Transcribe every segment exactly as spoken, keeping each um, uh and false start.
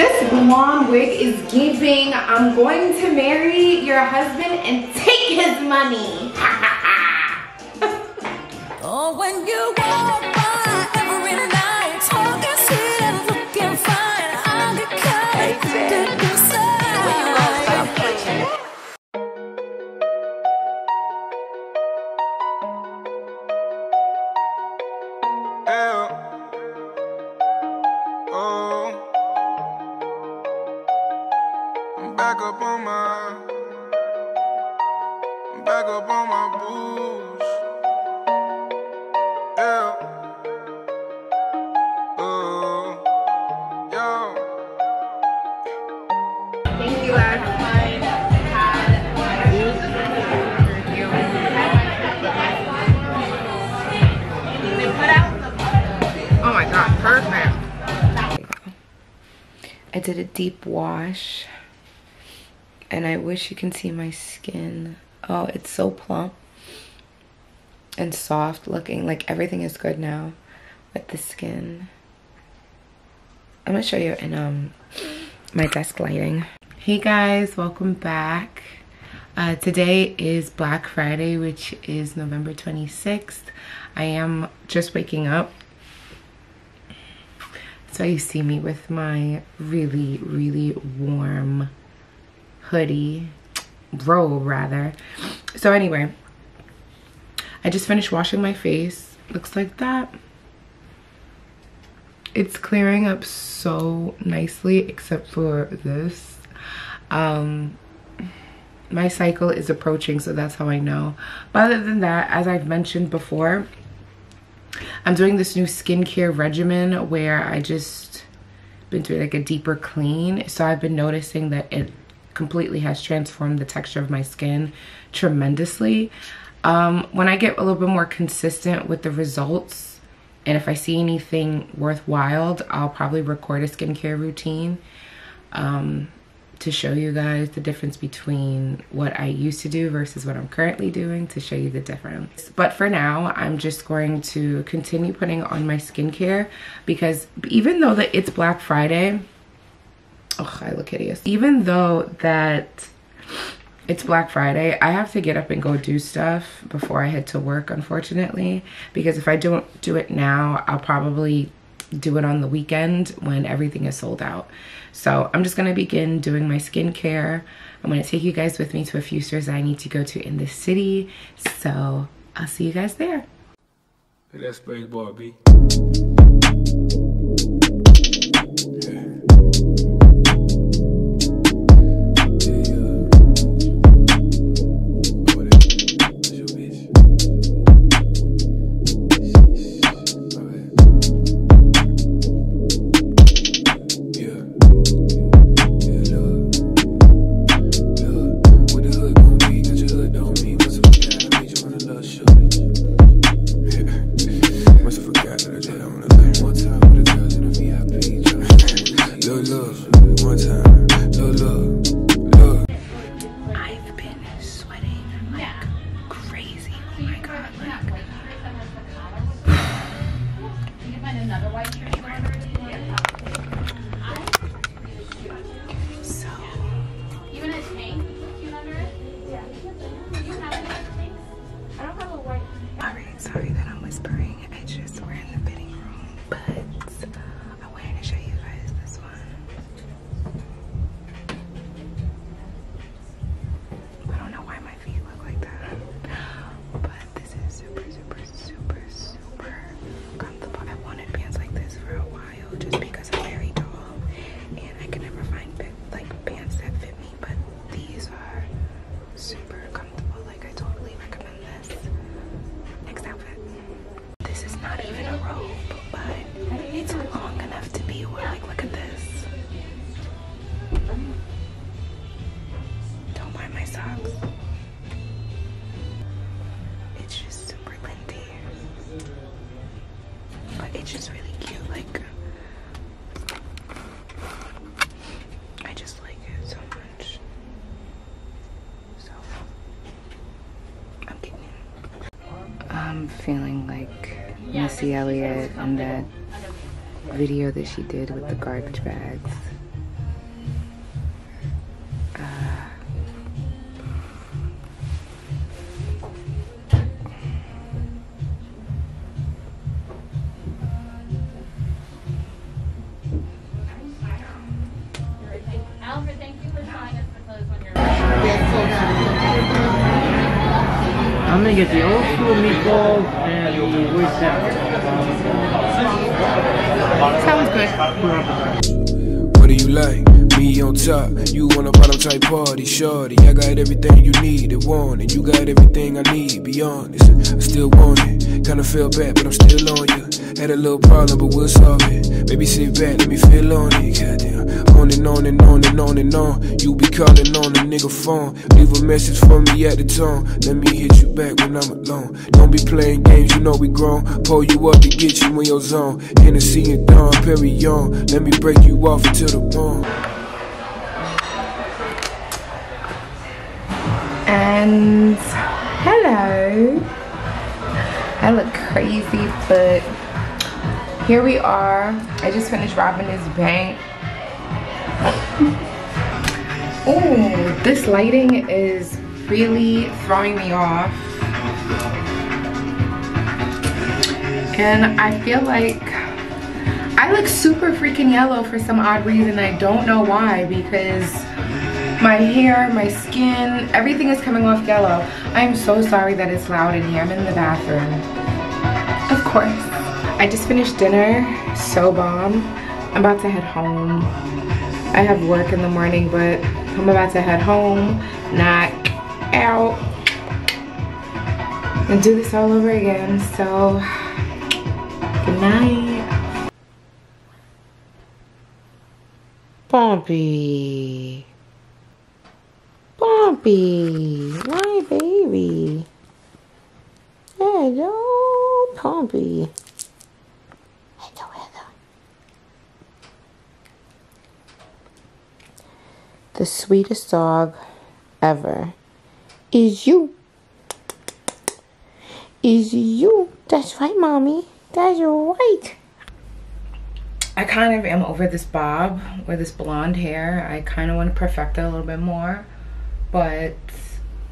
This blonde wig is giving, I'm going to marry your husband and take his money. Oh, when you walk by every night, talking sweet and looking fine, I'll get caught. I did a deep wash and I wish you can see my skin. Oh, it's so plump and soft looking. Like everything is good now with the skin. I'm gonna show you in um my desk lighting. Hey guys, welcome back. Uh, today is Black Friday, which is November twenty-sixth. I am just waking up. So you see me with my really, really warm hoodie, robe rather. So anyway, I just finished washing my face. Looks like that. It's clearing up so nicely except for this. Um, my cycle is approaching, so that's how I know. But other than that, as I've mentioned before, I'm doing this new skincare regimen where I just been doing like a deeper clean. So I've been noticing that it completely has transformed the texture of my skin tremendously. Um, when I get a little bit more consistent with the results, and if I see anything worthwhile, I'll probably record a skincare routine um, to show you guys the difference between what I used to do versus what I'm currently doing, to show you the difference. But for now, I'm just going to continue putting on my skincare, because even though that it's Black Friday, oh, I look hideous. Even though that it's Black Friday, I have to get up and go do stuff before I head to work, unfortunately, because if I don't do it now, I'll probably do it on the weekend when everything is sold out. So I'm just gonna begin doing my skincare. I'm gonna take you guys with me to a few stores that I need to go to in this city. So I'll see you guys there. Hey, that's Space Barbie. Feeling like Missy Elliott and that video that she did with the garbage bags. I'm gonna get the old school meatballs and the weird salad. Sounds good. What do you like? Me on top, you on a bottom type party, shorty. I got everything you need and want it. You got everything I need, be honest. I still want it. Kinda feel bad, but I'm still on you. Had a little problem, but we'll solve it. Baby, sit back, let me feel on it. Goddamn. On and on and on and on and on. You be calling on the nigga phone. Leave a message for me at the tone. Let me hit you back when I'm alone. Don't be playing games, you know we grown. Pull you up to get you in your zone. Hennessy and Don Perignon. Let me break you off until the bone. And hello, I look crazy, but here we are. I just finished robbing this bank. Ooh, this lighting is really throwing me off. And I feel like I look super freaking yellow for some odd reason. I don't know why, because my hair, my skin, everything is coming off yellow. I am so sorry that it's loud in here. I'm in the bathroom. Of course. I just finished dinner. So bomb. I'm about to head home. I have work in the morning, but I'm about to head home, knock out, and do this all over again. So, good night. Pompey. Pompey, my baby. Hello, Pompey. Hello, hello. The sweetest dog ever is you. Is you. That's right, mommy. That's right. I kind of am over this bob or this blonde hair. I kind of want to perfect it a little bit more. But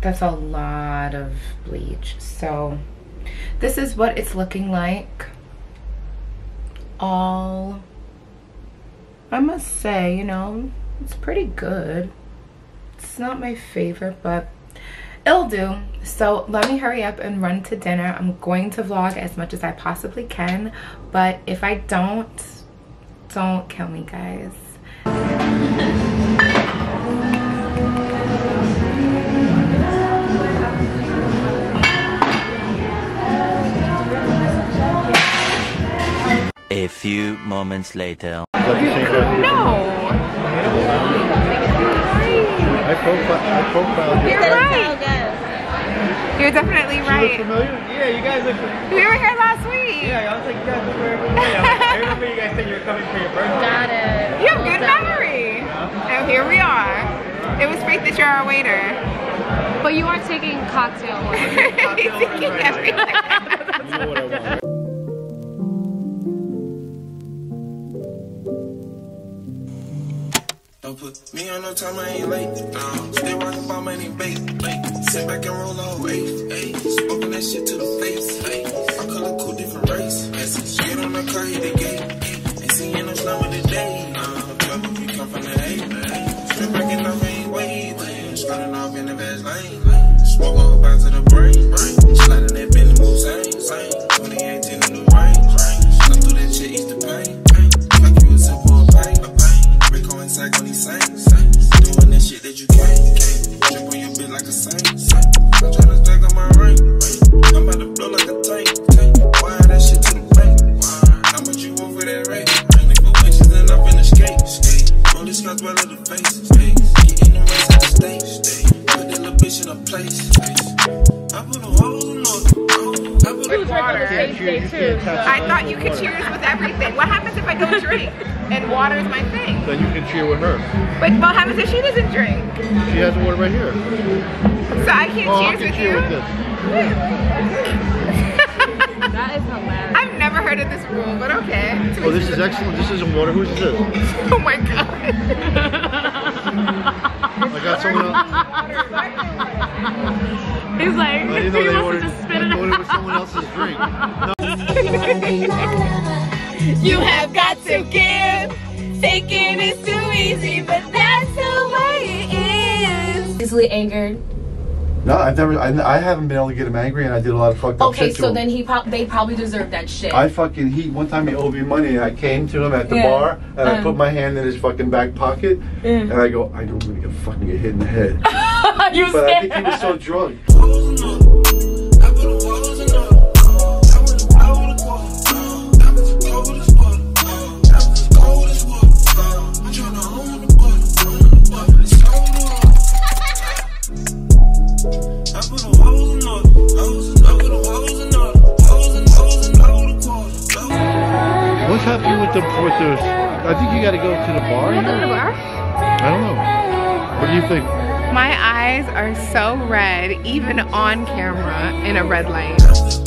that's a lot of bleach. So this is what it's looking like. All, I must say, you know, it's pretty good. It's not my favorite, but it'll do. So let me hurry up and run to dinner. I'm going to vlog as much as I possibly can, but if I don't, don't kill me, guys. A few moments later. No! I profiled you. You're right! You're definitely right. You look familiar? Yeah, you guys look familiar. We were here last week. Yeah, I was like, you guys look familiar. I remember you guys said you were coming for your birthday. Got it. You have good memory. And here we are. It was great that you're our waiter. But you are taking cocktail orders. He's taking everything. Put me on no time, I ain't late. Nah, stay rockin' by my name, babe. Sit back and roll all eight, eight. Spoken that shit to the face, eight. I call a cool different race. Get on the car, hit the gate. Ain't seeing no slum in the day. Nah, trouble, we come from the eight, eight. Strip back and off, ain't wait, wait. Starting off in the best lane, lane. Smoke up out to the brain, brain. Sliding that Bentley move, same, same. twenty eighteen, a new range, range. Slip through that shit, eat the pain, pain. Like you a simple pain, a pain. Going sack on these things, doing that shit that you can't. Drip on your bit like a saint. I'm trying to stack on my ring. I'm about to blow like a tank. Why that shit to the bank? How much you want for that rate? Ain't for wishes and I'm finna skate. Roll these shots right out the face. Getting the rest of the stage. Put that little bitch in a place. I put a hole in the I put a water. I thought you could cheers with everything. What happens if I don't drink? And water is my thing. Then you can cheer with her. But what happens if she doesn't drink? She has water right here. So I can't oh, cheers I can with cheer you? With this. That is hilarious. I've never heard of this rule, but okay. Oh, this is excellent. This isn't water. Who's this? Oh my god. I got someone else. He's like, well, you know, he wants ordered, to just spit it out. With someone else's drink. No. You have got to give. Taking is too easy, but that's the way it is. Easily angered, No, I've never. I, I haven't been able to get him angry, and I did a lot of fucked up okay, shit so to him. Okay, so then he pro they probably deserve that shit. I fucking he one time he owed me money, and I came to him at the yeah. bar, and um. I put my hand in his fucking back pocket, mm. and I go, I don't really get fucking get hit in the head. You but scared. I think he was so drunk. What's happening with the, with the, I think you gotta go to the bar. You gotta go to the bar? I don't know. What do you think? My eyes are so red, even on camera in a red light.